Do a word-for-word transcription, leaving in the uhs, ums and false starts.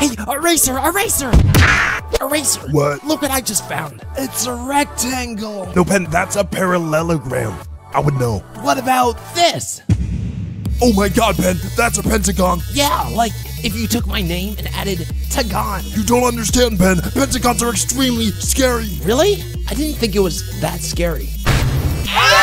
Hey, eraser, eraser! Ah, eraser! What? Look what I just found. It's a rectangle. No, Pen, that's a parallelogram. I would know. What about this? Oh my god, Pen, that's a pentagon. Yeah, like if you took my name and added Tagon. You don't understand, Pen. Pentagons are extremely scary. Really? I didn't think it was that scary. Ah!